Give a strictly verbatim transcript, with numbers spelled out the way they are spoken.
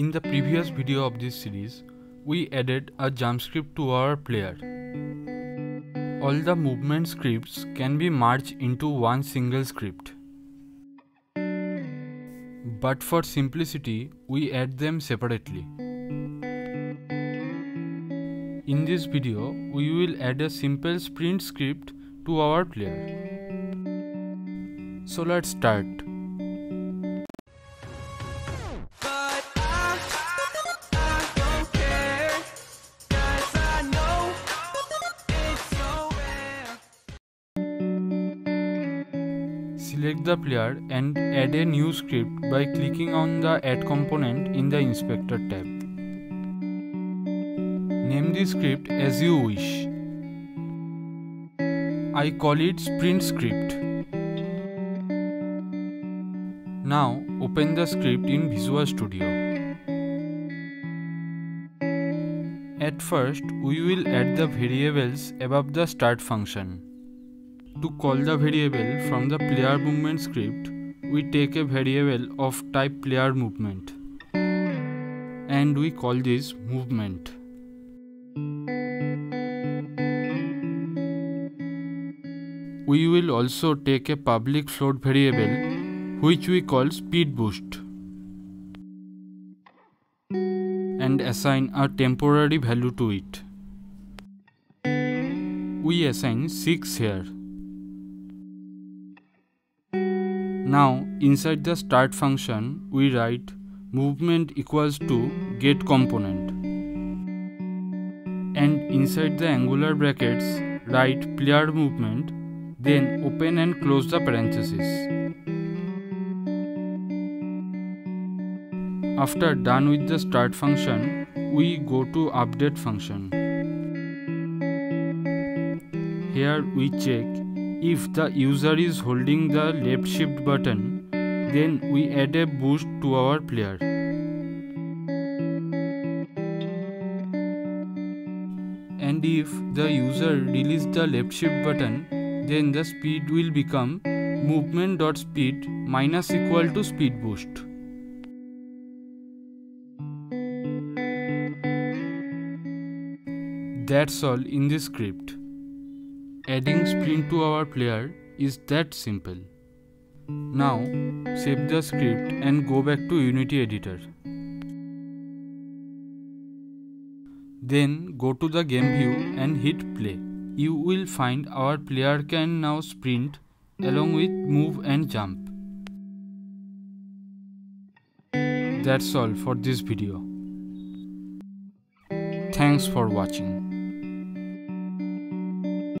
In the previous video of this series, we added a jump script to our player. All the movement scripts can be merged into one single script. But for simplicity, we add them separately. In this video, we will add a simple sprint script to our player. So let's start. Select the player and add a new script by clicking on the Add component in the Inspector tab. Name the script as you wish. I call it Sprint Script. Now open the script in Visual Studio. At first, we will add the variables above the start function. To call the variable from the player movement script, we take a variable of type player movement and we call this movement. We will also take a public float variable which we call speed boost and assign a temporary value to it. We assign six here. Now inside the start function, we write movement equals to get component and inside the angular brackets write player movement, then open and close the parenthesis. After done with the start function, we go to update function. Here we check if the user is holding the left shift button, then we add a boost to our player. And if the user releases the left shift button, then the speed will become movement.speed minus equal to speed boost. That's all in this script. Adding sprint to our player is that simple. Now save the script and go back to Unity Editor. Then go to the game view and hit play. You will find our player can now sprint along with move and jump. That's all for this video. Thanks for watching.